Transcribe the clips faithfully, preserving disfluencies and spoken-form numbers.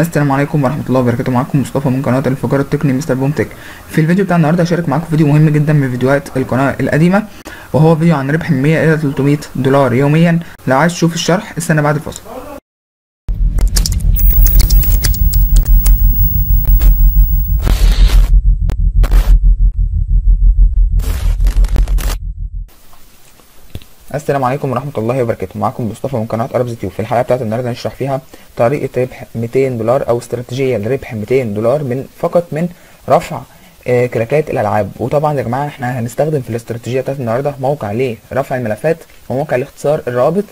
السلام عليكم ورحمه الله وبركاته. معاكم مصطفى من قناه الانفجار التقني مستر بوم تك. في الفيديو بتاع النهارده هشارك معاكم فيديو مهم جدا من فيديوهات القناه القديمه، وهو فيديو عن ربح من مية الى تلتمية دولار يوميا. لو عايز تشوف الشرح استنى بعد الفاصل. السلام عليكم ورحمه الله وبركاته. معاكم مصطفى من قناه أربز تيوب. في الحلقه بتاعت النهارده هنشرح فيها طريقه ربح ميتين دولار او استراتيجيه لربح ميتين دولار من فقط من رفع آه كلاكات الالعاب. وطبعا يا جماعه احنا هنستخدم في الاستراتيجيه بتاعت النهارده موقع لرفع الملفات وموقع لاختصار الرابط،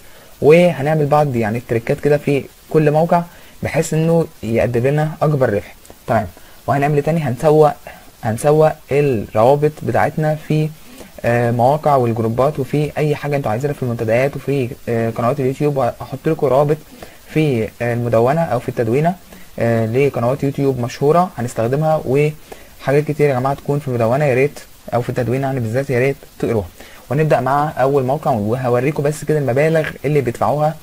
وهنعمل بعض يعني التريكات كده في كل موقع بحيث انه يقدم لنا اكبر ربح. تمام. وهنعمل ايه تاني؟ هنسوق هنسوق الروابط بتاعتنا في آه مواقع والجروبات وفي اي حاجه انتوا عايزينها في المنتديات وفي آه قنوات اليوتيوب. وهحط لكم رابط في آه المدونه او في التدوينه آه لقنوات يوتيوب مشهوره هنستخدمها، وحاجات كتير يا جماعه تكون في المدونه يا ريت او في التدوينه يعني بالذات يا ريت تقروها. وهنبدا مع اول موقع وهوريكم بس كده المبالغ اللي بيدفعوها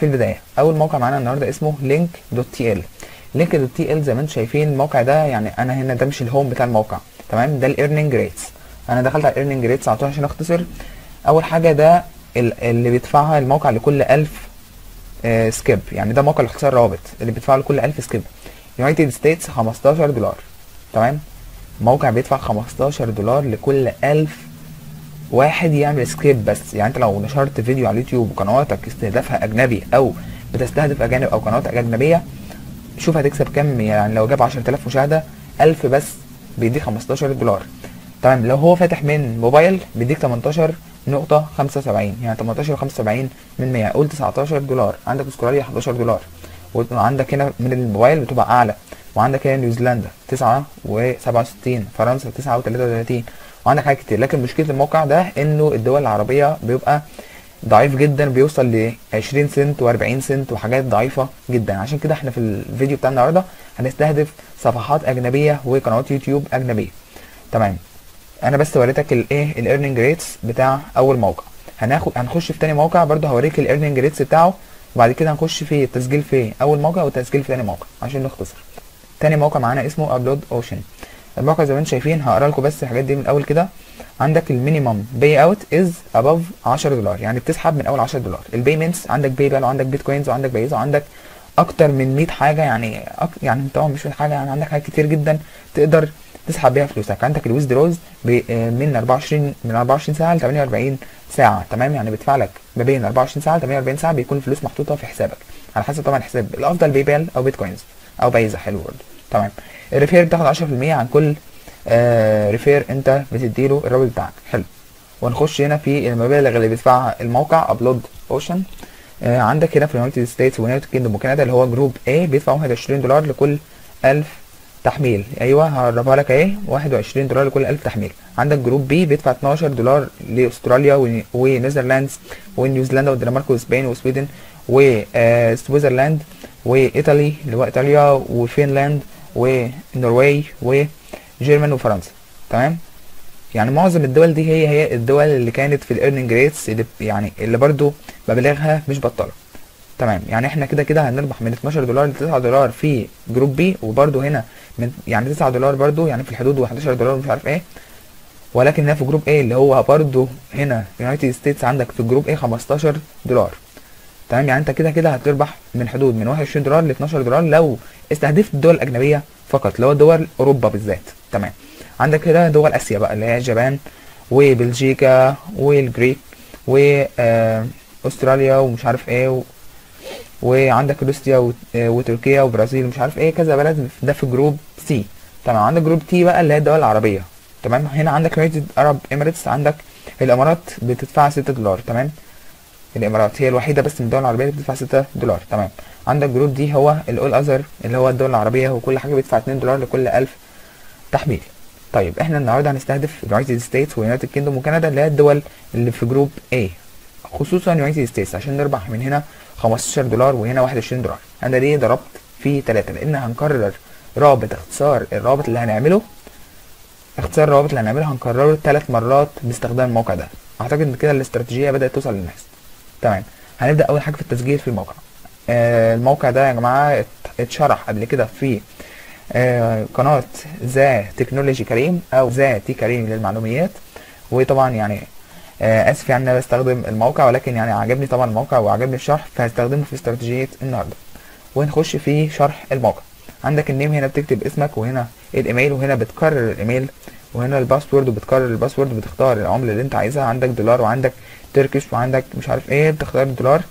في البدايه. اول موقع معانا النهارده اسمه link.tl. link.tl زي ما انتم شايفين الموقع ده، يعني انا هنا ده مش الهوم بتاع الموقع، تمام؟ ده الايرننج ريتس. انا دخلت على الايرننج ريتس على طول عشان اختصر. اول حاجه ده اللي بيدفعها الموقع لكل ألف آه سكيب، يعني ده موقع الاختصار رابط اللي بيدفعه لكل ألف سكيب. يونايتد ستيتس خمستاشر دولار، تمام؟ موقع بيدفع خمستاشر دولار لكل ألف واحد يعمل سكيب بس. يعني انت لو نشرت فيديو على اليوتيوب وقنواتك استهدافها اجنبي او بتستهدف اجانب او قنوات اجنبيه، شوف هتكسب كام. يعني لو جاب عشرة آلاف مشاهده، ألف بس بيديك خمستاشر دولار، تمام؟ لو هو فاتح من موبايل بيديك تمنتاشر نقطة خمسة وسبعين، يعني تمنتاشر وخمسة وسبعين من مية، قول تسعتاشر دولار. عندك استراليا حداشر دولار، وعندك هنا من الموبايل بتبقى اعلى، وعندك هنا نيوزيلندا تسعة وسبعة وستين، فرنسا تسعة وتلاتة وتلاتين، وعندك حاجات كتير. لكن مشكله الموقع ده انه الدول العربيه بيبقى ضعيف جدا، بيوصل ل عشرين سنت و40 سنت وحاجات ضعيفه جدا. عشان كده احنا في الفيديو بتاع النهارده هنستهدف صفحات اجنبيه وقنوات يوتيوب اجنبيه، تمام؟ انا بس وريتك الايه الايرننج ريتس بتاع اول موقع. هناخد هنخش في تاني موقع برده هوريك الايرننج ريتس بتاعه، وبعد كده هنخش في التسجيل في اول موقع والتسجيل في تاني موقع عشان نختصر. تاني موقع معانا اسمه ابلود اوشن. الموقع زي ما انتم شايفين، هقرا لكم بس الحاجات دي من الاول كده. عندك المينيمم باي اوت از اباف عشرة دولار، يعني بتسحب من اول عشرة دولار. البيمنتس عندك باي بال، وعندك بيتكوينز، وعندك بايزا، وعندك اكتر من مية حاجه، يعني أك... يعني طبعا مش حاجه، يعني عندك حاجات كتير جدا تقدر تسحب بيها فلوسك. عندك الويزدروز من اربعة وعشرين من اربعة وعشرين ساعه ل تمنية واربعين ساعه، تمام؟ يعني بيدفع لك ما بين اربعة وعشرين ساعه ل تمنية واربعين ساعه، بيكون الفلوس محطوطه في حسابك على حسب طبعا الحساب. الافضل باي بال او بيتكوينز او بايزا، حلو برده، تمام؟ الريفير بتاخد عشرة في المية عن كل آه ريفير انت بتديله الرابط بتاعك، حلو. ونخش هنا في المبالغ اللي بيدفعها الموقع ابلود اوشن. آه عندك هنا في اليونايتد ستيتس ويونايتد كيندم وكندا اللي هو جروب ايه بيدفع واحد وعشرين دولار لكل ألف تحميل. ايوه هقربها لك اهي، واحد وعشرين دولار لكل ألف تحميل. عندك جروب بي بيدفع اتناشر دولار لاستراليا ونيذرلاندز ونيوزيلندا والدنمارك واسبان وسويدن وسويسرلاند وايطالي اللي هو ايطاليا وفنلاند والنرويج وجيرمان وفرنسا، تمام؟ يعني معظم الدول دي هي هي الدول اللي كانت في الايرننج ريتس، يعني اللي برضو مبالغها مش بطاله، تمام؟ يعني احنا كده كده هنربح من اتناشر دولار ل تسعة دولار في جروب بي، وبرده هنا من يعني تسعة دولار برده، يعني في الحدود و11 دولار ومش عارف ايه. ولكن هنا في جروب ايه اللي هو برده هنا يونايتد ستيتس، عندك في جروب ايه خمستاشر دولار، تمام؟ يعني انت كده كده هتربح من حدود من واحد وعشرين دولار ل اتناشر دولار لو استهدفت الدول الاجنبيه فقط، اللي هو دول اوروبا بالذات، تمام؟ عندك هنا دول اسيا بقى اللي هي اليابان وبلجيكا والجريك واستراليا ومش عارف ايه و... وعندك روسيا وتركيا وبرازيل ومش عارف ايه، كذا بلد. ده في جروب سي، تمام؟ عندك جروب تي بقى اللي هي الدول العربيه، تمام؟ هنا عندك يونايتد عرب اميريتس، عندك الامارات بتدفع ستة دولار، تمام؟ الامارات هي الوحيده بس من الدول العربيه اللي بتدفع ستة دولار، تمام؟ عندك جروب دي هو الاول اذر اللي هو الدول العربيه وكل حاجه بيدفع اتنين دولار لكل ألف تحميل. طيب احنا النهارده هنستهدف يونايتد ستيتس ويونايتد كيندم وكندا اللي هي الدول اللي في جروب اي، خصوصا يونايتد ستيتس عشان نربح من هنا خمستاشر دولار وهنا واحد وعشرين دولار. انا ليه ضربت في تلاتة؟ لان هنكرر رابط اختصار الرابط اللي هنعمله اختصار الرابط اللي هنعمله هنكرره ثلاث مرات باستخدام الموقع ده. اعتقد ان كده الاستراتيجيه بدات توصل للناس، تمام؟ هنبدا اول حاجه في التسجيل في الموقع. الموقع ده يا جماعه اتشرح قبل كده في قناه ذا تكنولوجي كريم او ذا تي كريم للمعلوميات. وطبعا يعني اسف يعني انا بستخدم الموقع، ولكن يعني عجبني طبعا الموقع وعجبني الشرح فهستخدمه في استراتيجيه النهارده. ونخش في شرح الموقع. عندك النيم، هنا بتكتب اسمك، وهنا الايميل، وهنا بتكرر الايميل، وهنا الباسورد وبتكرر الباسورد، بتختار العمله اللي انت عايزها، عندك دولار وعندك تركيش وعندك مش عارف ايه، بتختار الدولار.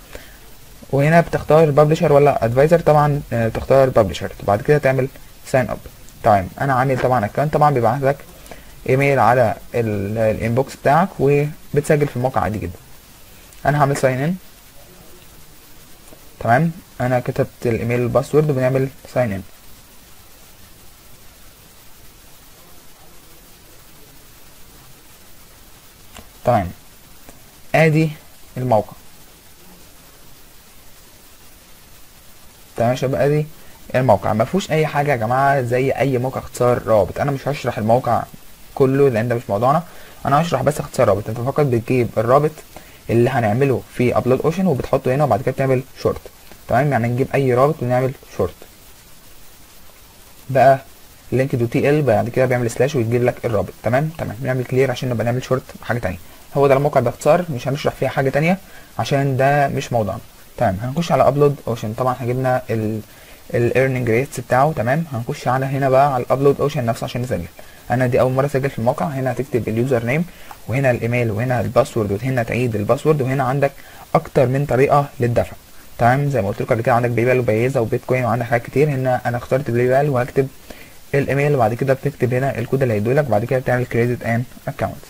وهنا بتختار بابليشر ولا ادفايزر، طبعا بتختار بابليشر. وبعد كده تعمل ساين اب. تمام، انا عامل طبعا اكونت، طبعا بيبعت لك ايميل على الانبوكس بتاعك وبتسجل في الموقع عادي جدا. انا هعمل ساين ان. تمام، انا كتبت الايميل والباسورد وبنعمل ساين ان. تمام، ادي الموقع. تمام يا شباب، ادي الموقع ما فيهوش اي حاجه يا جماعه زي اي موقع اختصار رابط. انا مش هشرح الموقع كله لان ده مش موضوعنا، انا هشرح بس اختصار رابط. انت فقط بتجيب الرابط اللي هنعمله في ابلود اوشن وبتحطه هنا، وبعد كده بتعمل شورت. تمام، يعني نجيب اي رابط ونعمل شورت بقى لينك دوت ال، بعد كده بيعمل سلاش ويجيب لك الرابط. تمام تمام بنعمل كلير عشان نبقى نعمل شورت حاجه ثانيه. هو ده الموقع باختصار، مش هنشرح فيها حاجه ثانيه عشان ده مش موضوعنا. تمام، هنخش على ابلود اوشن. طبعا هجيبنا ال الايرنينج ريتس بتاعه. تمام، هنخش على هنا بقى على الابلود اوشن نفسه عشان نسجل. انا دي اول مره اسجل في الموقع. هنا هتكتب اليوزر نيم، وهنا الايميل، وهنا الباسورد، وهنا تعيد الباسورد، وهنا عندك اكتر من طريقه للدفع. تمام، زي ما قلت لكم قبل كده عندك باي بال وبيزا وبيتكوين وعندك حاجات كتير. هنا انا اخترت باي بال وهكتب الايميل، وبعد كده بتكتب هنا الكود اللي هيدولك، وبعد كده بتعمل كريدت ان اكونت.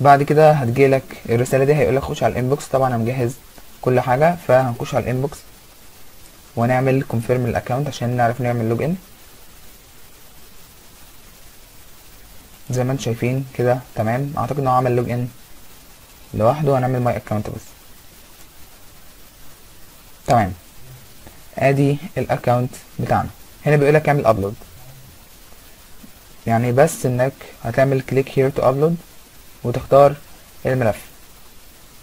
بعد كده هتجيلك الرساله دي هيقول لك خش على الانبوكس. طبعا انا مجهز كل حاجه، فهنخش على الانبوكس ونعمل كونفيرم الاكونت عشان نعرف نعمل لوج ان زي ما انتم شايفين كده. تمام، اعتقد انه عمل لوج ان لوحده. هنعمل ماي اكونت بس. تمام، ادي الاكونت بتاعنا. هنا بيقول لك اعمل ابلود، يعني بس انك هتعمل كليك هير تو ابلود وتختار الملف.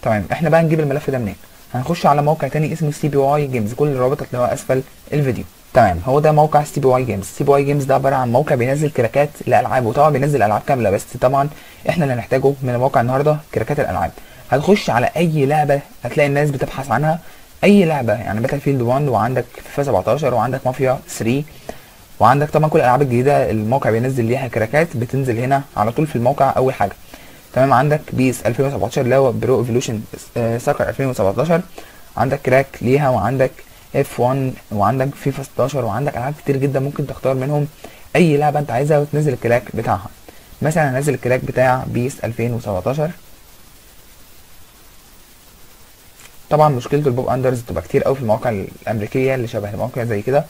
تمام، احنا بقى نجيب الملف ده منين؟ هنخش على موقع تاني اسمه سي بي واي جيمز، كل الروابط هتلاقوها اسفل الفيديو. تمام، هو ده موقع سي بي واي جيمز. سي بي واي جيمز ده عباره عن موقع بينزل كراكات لالعاب، وطبعا بينزل العاب كامله، بس طبعا احنا اللي هنحتاجه من الموقع النهارده كراكات الالعاب. هتخش على اي لعبه هتلاقي الناس بتبحث عنها، اي لعبه يعني باتل فيلد واحد وعندك فيفا سبعتاشر وعندك مافيا ثلاثة وعندك طبعا كل الالعاب الجديده الموقع بينزل ليها كراكات بتنزل هنا على طول في الموقع اول حاجه. تمام، عندك بيس ألفين وسبعتاشر اللي هو برو ايفولوشن ساكر ألفين وسبعتاشر، عندك كراك ليها، وعندك اف واحد، وعندك فيفا ستاشر، وعندك العاب كتير جدا ممكن تختار منهم اي لعبه انت عايزها وتنزل الكراك بتاعها. مثلا هنزل الكراك بتاع بيس ألفين وسبعتاشر. طبعا مشكلته البوب اندرز بتبقى كتير قوي في المواقع الامريكيه اللي شبه المواقع زي كده،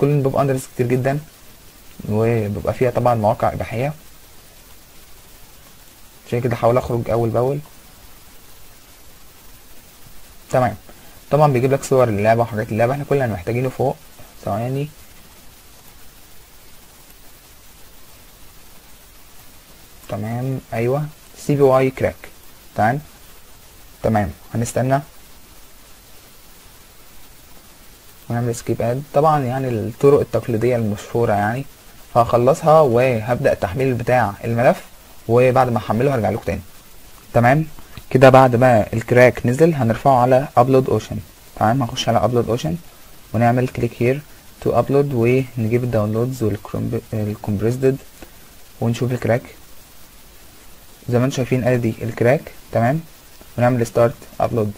كل البوب اندرز كتير جدا وبيبقى فيها طبعا مواقع اباحيه. عشان كده حاول اخرج اول باول. تمام، طبعا بيجيب لك صور اللعبه وحاجات اللعبه، احنا كلنا محتاجينه فوق ثواني. تمام، ايوه سي بي واي كراك. تمام تمام هنستنى ونعمل سكيب اد. طبعا يعني الطرق التقليديه المشهوره يعني، فهخلصها وهبدا التحميل بتاع الملف، وبعد ما احمله هرجع لكم تاني. تمام كده، بعد ما الكراك نزل هنرفعه على ابلود اوشن. تمام، هنخش على ابلود اوشن ونعمل كليك هير تو ابلود ونجيب الداونلودز والكمبريسد ونشوف الكراك. زي ما انتم شايفين ادي الكراك. تمام، ونعمل ستارت ابلود.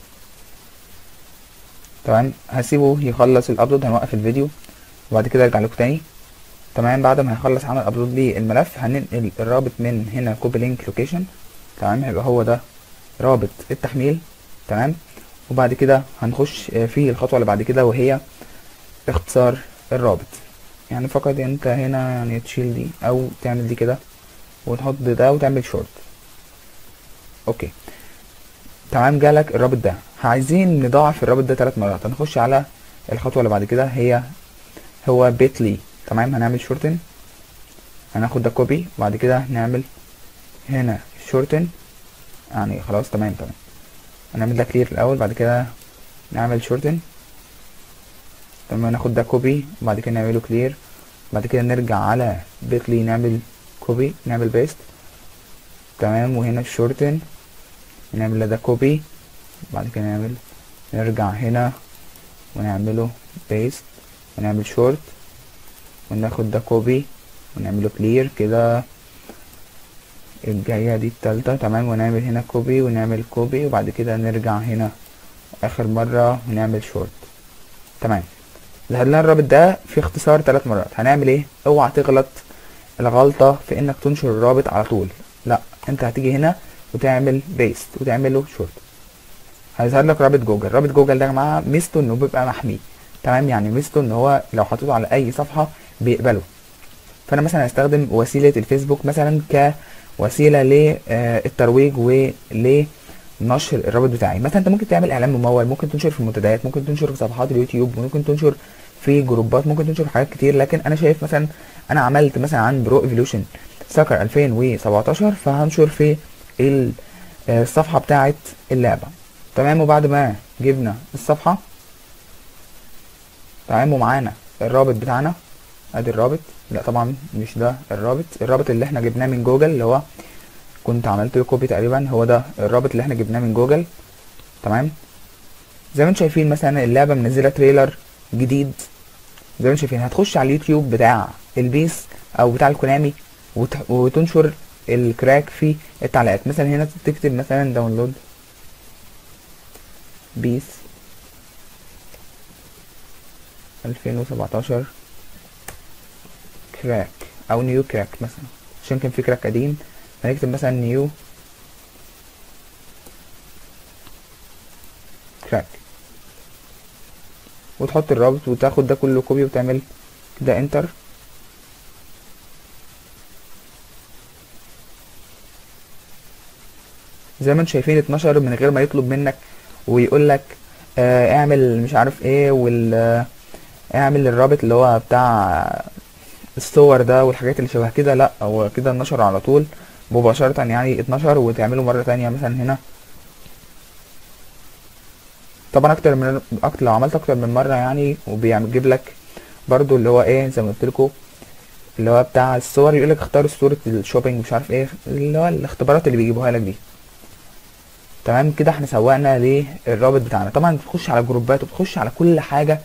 تمام، هسيبه يخلص الابلود، هنوقف الفيديو وبعد كده ارجع لكم تاني. تمام، بعد ما هيخلص عمل ابلود للملف هننقل الرابط من هنا كوبي لينك لوكيشن. تمام، هيبقى هو ده رابط التحميل. تمام، وبعد كده هنخش في الخطوه اللي بعد كده وهي اختصار الرابط. يعني فقط انت هنا يعني تشيل دي او تعمل دي كده وتحط ده وتعمل شورت. اوكي تمام، جالك الرابط ده، عايزين نضاعف الرابط ده ثلاث مرات. هنخش على الخطوه اللي بعد كده هي هو بيتلي. تمام، هنعمل شورتن، هناخد ده كوبي وبعد كده نعمل هنا شورتن يعني خلاص. تمام تمام هنعمل ده كلير الاول، بعد كده نعمل شورتن تمام. ناخد ده كوبي وبعد كده نعمله كلير، بعد كده نرجع على بيتلي نعمل كوبي، نعمل بيست تمام. وهنا شورتن نعمل ده كوبي، بعد كده نعمل نرجع هنا ونعمله بيست ونعمل شورت وناخد ده كوبي ونعمله كلير كده. الجايه دي التالتة تمام. ونعمل هنا كوبي ونعمل كوبي، وبعد كده نرجع هنا اخر مره ونعمل شورت تمام. لهنا الرابط ده في اختصار ثلاث مرات. هنعمل ايه؟ اوعى تغلط الغلطه في انك تنشر الرابط على طول، لا، انت هتيجي هنا وتعمل بيست وتعمله شورت، هيظهر لك رابط جوجل. رابط جوجل ده يا جماعه ميزته انه بيبقى محمي تمام، يعني ميزته ان هو لو حطيته على اي صفحه بيقبله. فانا مثلا هستخدم وسيله الفيسبوك مثلا كوسيله للترويج ولنشر الرابط بتاعي. مثلا انت ممكن تعمل اعلان ممول، ممكن تنشر في منتديات، ممكن تنشر في صفحات اليوتيوب، ممكن تنشر في جروبات، ممكن تنشر في حاجات كتير. لكن انا شايف مثلا انا عملت مثلا عن برو ايفولوشن ساكر ألفين وسبعتاشر، فهنشر في الصفحه بتاعه اللعبه تمام. وبعد ما جبنا الصفحه تمام ومعانا الرابط بتاعنا، ادي الرابط، لا طبعا مش ده الرابط، الرابط اللي احنا جبناه من جوجل اللي هو كنت عملت له كوبي تقريبا، هو ده الرابط اللي احنا جبناه من جوجل تمام. زي ما انتم شايفين مثلا اللعبه منزله تريلر جديد، زي ما انتم شايفين هتخش على اليوتيوب بتاع البيس او بتاع الكونامي وتنشر الكراك في التعليقات. مثلا هنا تكتب مثلا داونلود بيس ألفين وسبعتاشر كراك او نيو كراك مثلا، عشان كان في كراك قديم، هنكتب مثلا نيو كراك وتحط الرابط وتاخد ده كله كوبي وتعمل كده انتر زي ما انتم شايفين اتنشر من غير ما يطلب منك ويقول لك اه اعمل مش عارف ايه وال اه اعمل الرابط اللي هو بتاع الصور ده والحاجات اللي شبه كده، لا هو كده انتشر على طول مباشرة يعني اتنشر. وتعمله مرة تانية مثلا هنا طبعا اكتر من اكتر لو عملت اكتر من مرة يعني، وبيجيب لك برضو اللي هو ايه زي ما قلت لكم اللي هو بتاع الصور، يقول لك اختار صورة الشوبينج مش عارف ايه اللي هو الاختبارات اللي بيجيبوها لك دي تمام. كده احنا سوقنا للرابط بتاعنا. طبعا بتخش على جروبات وبتخش على كل حاجة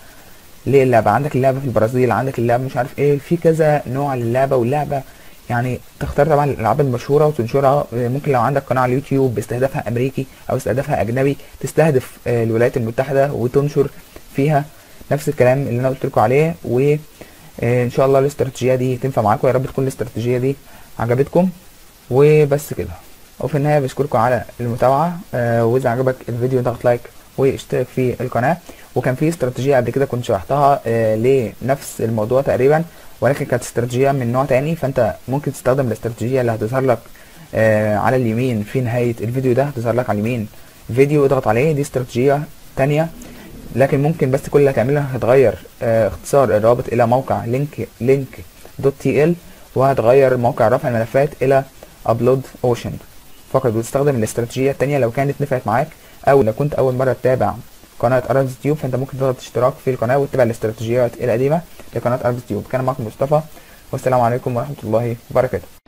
للعبة، عندك اللعبة في البرازيل، عندك اللعبة مش عارف ايه، في كذا نوع للعبة، واللعبة يعني تختار طبعا الالعاب المشهورة وتنشرها. ممكن لو عندك قناة على اليوتيوب باستهدافها امريكي او استهدافها اجنبي، تستهدف الولايات المتحدة وتنشر فيها نفس الكلام اللي انا قلت لكم عليه. وان شاء الله الاستراتيجية دي تنفع معاكم، يا رب تكون الاستراتيجية دي عجبتكم. وبس كده، وفي النهاية بشكركم على المتابعة، واذا عجبك الفيديو ضغط لايك واشترك في القناة. وكان في استراتيجية قبل كده كنت شرحتها آه لنفس الموضوع تقريبا، ولكن كانت استراتيجية من نوع تاني، فانت ممكن تستخدم الاستراتيجية اللي هتظهر لك آه على اليمين في نهاية الفيديو ده، هتظهر لك على اليمين فيديو اضغط عليه، دي استراتيجية تانية. لكن ممكن بس كل اللي هتعمله هتغير آه اختصار الرابط الى موقع لينك لينك دوت تي ال، وهتغير موقع رفع الملفات الى ابلود اوشن فقط، وتستخدم الاستراتيجية التانية لو كانت نفعت معاك. او لو كنت اول مرة تتابع قناة أربز تيوب، فانت ممكن تضغط اشتراك في القناة وتتابع الاستراتيجيات القديمة لقناة أربز تيوب. كان معكم مصطفى، والسلام عليكم ورحمة الله وبركاته.